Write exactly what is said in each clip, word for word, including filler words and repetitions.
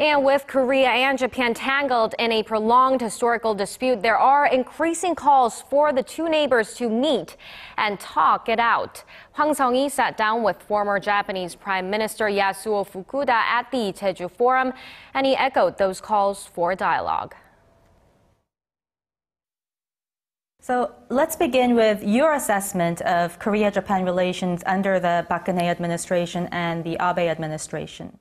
And with Korea and Japan tangled in a prolonged historical dispute, there are increasing calls for the two neighbors to meet and talk it out. Hwang Sung-hee sat down with former Japanese Prime Minister Yasuo Fukuda at the Jeju Forum, and he echoed those calls for dialogue. So let's begin with your assessment of Korea-Japan relations under the Park Geun-hye administration and the Abe administration.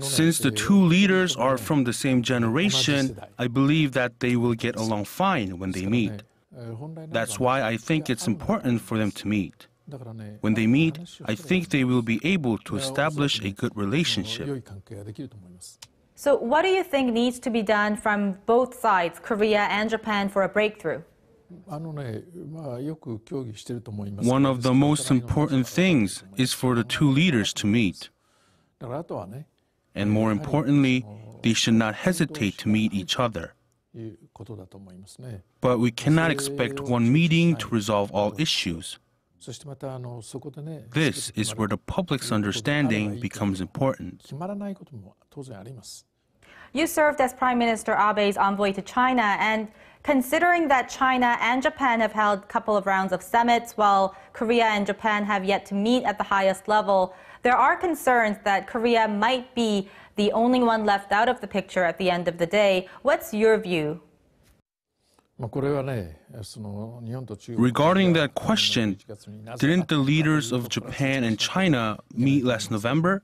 Since the two leaders are from the same generation, I believe that they will get along fine when they meet. That's why I think it's important for them to meet. When they meet, I think they will be able to establish a good relationship. So what do you think needs to be done from both sides, Korea and Japan, for a breakthrough? One of the most important things is for the two leaders to meet. And more importantly, they should not hesitate to meet each other. But we cannot expect one meeting to resolve all issues. This is where the public's understanding becomes important. You served as Prime Minister Abe's envoy to China, and considering that China and Japan have held a couple of rounds of summits, while Korea and Japan have yet to meet at the highest level, there are concerns that Korea might be the only one left out of the picture at the end of the day. What's your view? Regarding that question, didn't the leaders of Japan and China meet last November?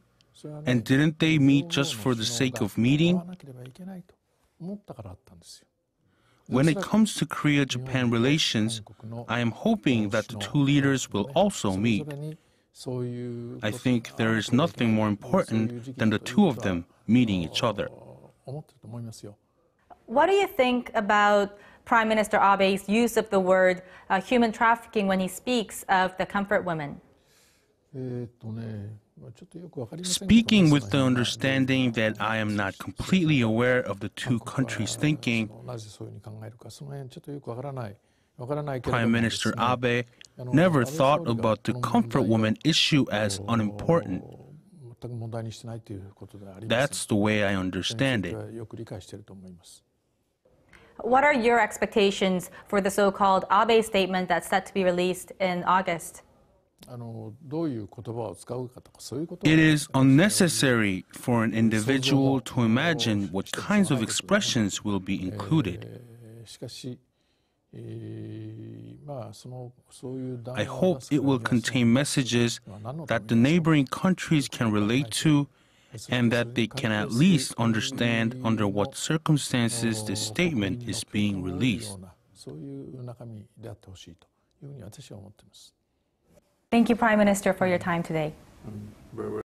And didn't they meet just for the sake of meeting? When it comes to Korea-Japan relations, I am hoping that the two leaders will also meet. I think there is nothing more important than the two of them meeting each other. What do you think about Prime Minister Abe's use of the word uh, human trafficking when he speaks of the comfort women? Speaking with the understanding that I am not completely aware of the two countries' thinking, Prime Minister Abe never thought about the comfort woman issue as unimportant. That's the way I understand it. What are your expectations for the so-called Abe statement that's set to be released in August? It is unnecessary for an individual to imagine what kinds of expressions will be included. I hope it will contain messages that the neighboring countries can relate to and that they can at least understand under what circumstances this statement is being released. Thank you, Prime Minister, for your time today.